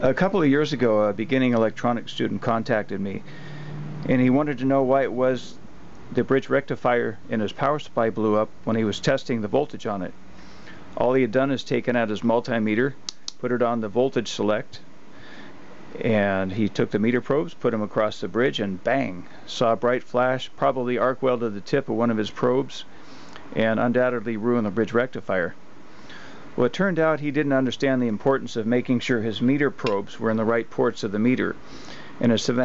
A couple of years ago, a beginning electronics student contacted me, and he wanted to know why it was the bridge rectifier in his power supply blew up when he was testing the voltage on it. All he had done is taken out his multimeter, put it on the voltage select, and he took the meter probes, put them across the bridge, and bang! Saw a bright flash, probably arc welded the tip of one of his probes, and undoubtedly ruined the bridge rectifier. Well, it turned out he didn't understand the importance of making sure his meter probes were in the right ports of the meter. And instead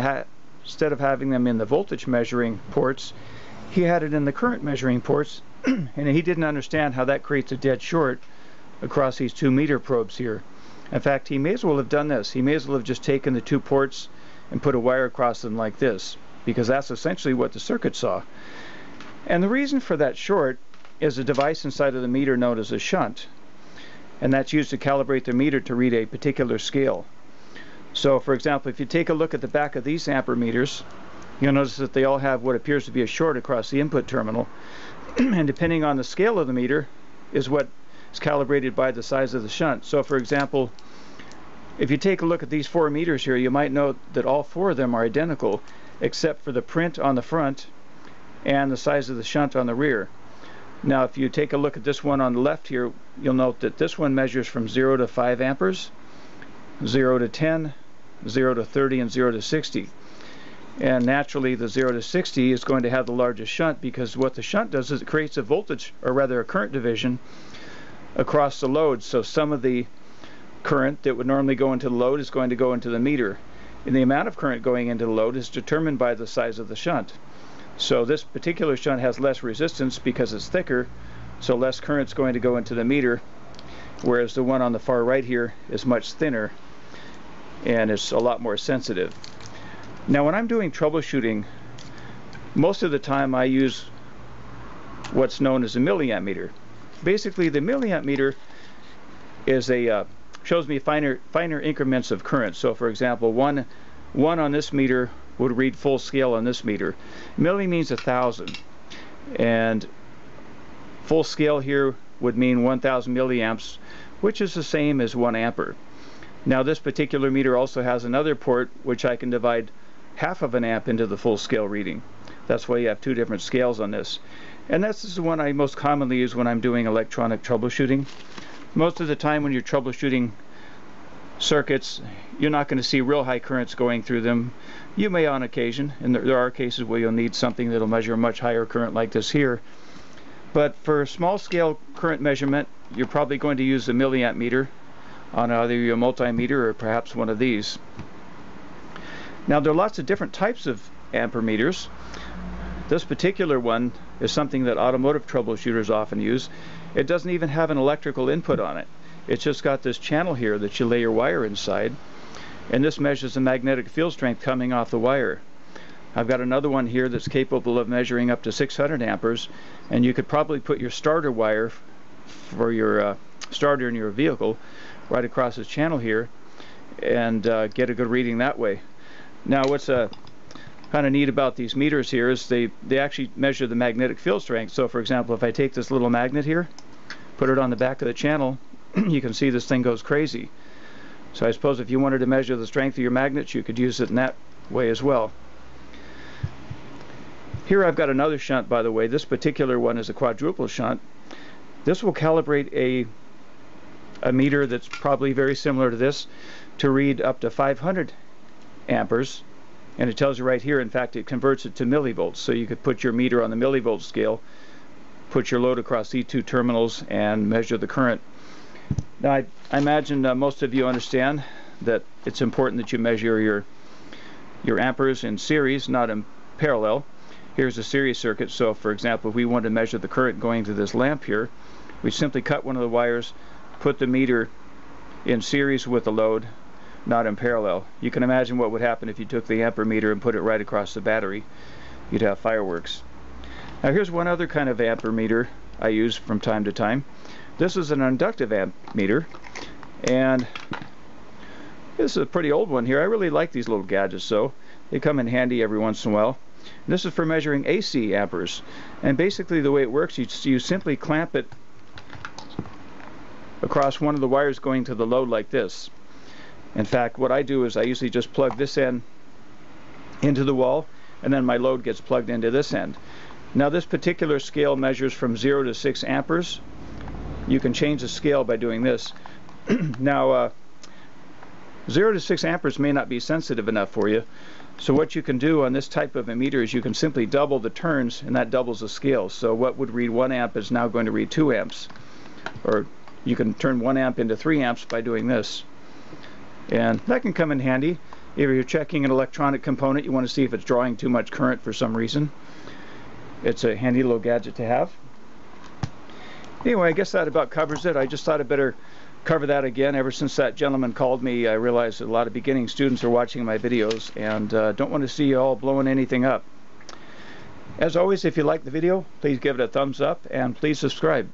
of having them in the voltage measuring ports, he had it in the current measuring ports, and he didn't understand how that creates a dead short across these two meter probes here. In fact, he may as well have done this. He may as well have just taken the two ports and put a wire across them like this, because that's essentially what the circuit saw. And the reason for that short is a device inside of the meter known as a shunt. And that's used to calibrate the meter to read a particular scale. So, for example, if you take a look at the back of these ampermeters, you'll notice that they all have what appears to be a short across the input terminal. And depending on the scale of the meter is what is calibrated by the size of the shunt. So, for example, if you take a look at these 4 meters here, you might note that all 4 of them are identical, except for the print on the front and the size of the shunt on the rear. Now, if you take a look at this one on the left here, you'll note that this one measures from 0 to 5 amperes, 0 to 10, 0 to 30, and 0 to 60. And naturally, the 0 to 60 is going to have the largest shunt, because what the shunt does is it creates a voltage, or rather a current division, across the load. So some of the current that would normally go into the load is going to go into the meter. And the amount of current going into the load is determined by the size of the shunt. So this particular shunt has less resistance because it's thicker, so less current's going to go into the meter, whereas the one on the far right here is much thinner and it's a lot more sensitive. Now, when I'm doing troubleshooting, most of the time I use what's known as a milliamp meter. Basically, the milliamp meter is shows me finer increments of current. So, for example, one on this meter would read full scale on this meter. Milli means 1,000, and full scale here would mean 1,000 milliamps, which is the same as 1 ampere. Now, this particular meter also has another port which I can divide half of an amp into the full scale reading. That's why you have two different scales on this. And this is the one I most commonly use when I'm doing electronic troubleshooting. Most of the time when you're troubleshooting circuits, you're not going to see real high currents going through them. You may on occasion, and there are cases where you'll need something that'll measure a much higher current like this here. But for small scale current measurement, you're probably going to use a milliamp meter on either your multimeter or perhaps one of these. Now, there are lots of different types of ampermeters. This particular one is something that automotive troubleshooters often use. It doesn't even have an electrical input on it. It's just got this channel here that you lay your wire inside, and this measures the magnetic field strength coming off the wire. I've got another one here that's capable of measuring up to 600 amperes, and you could probably put your starter wire for your starter in your vehicle right across this channel here and get a good reading that way. Now, what's kind of neat about these meters here is they actually measure the magnetic field strength. So, for example, if I take this little magnet here, put it on the back of the channel, you can see this thing goes crazy. So I suppose if you wanted to measure the strength of your magnets, you could use it in that way as well. Here I've got another shunt, by the way. This particular one is a quadruple shunt. This will calibrate a meter that's probably very similar to this to read up to 500 amperes. And it tells you right here, in fact, it converts it to millivolts. So you could put your meter on the millivolt scale, put your load across these two terminals, and measure the current. Now, I imagine most of you understand that it's important that you measure your amperes in series, not in parallel. Here's a series circuit, so for example, if we wanted to measure the current going through this lamp here, we simply cut one of the wires, put the meter in series with the load, not in parallel. You can imagine what would happen if you took the ampere meter and put it right across the battery. You'd have fireworks. Now, here's one other kind of ampere meter I use from time to time. This is an inductive ammeter, and this is a pretty old one here. I really like these little gadgets, so they come in handy every once in a while. And this is for measuring AC amperes, and basically the way it works, you simply clamp it across one of the wires going to the load like this, In fact, what I do is I usually just plug this end into the wall, and then my load gets plugged into this end. Now this particular scale measures from 0 to 6 amperes. You can change the scale by doing this. Now 0 to 6 amperes may not be sensitive enough for you, so what you can do on this type of ammeter is you can simply double the turns, and that doubles the scale. So what would read 1 amp is now going to read 2 amps. Or you can turn 1 amp into 3 amps by doing this. And that can come in handy if you're checking an electronic component. You want to see if it's drawing too much current for some reason. It's a handy little gadget to have. Anyway, I guess that about covers it. I just thought I'd better cover that again. Ever since that gentleman called me, I realized that a lot of beginning students are watching my videos and don't want to see you all blowing anything up. As always, if you like the video, please give it a thumbs up and please subscribe.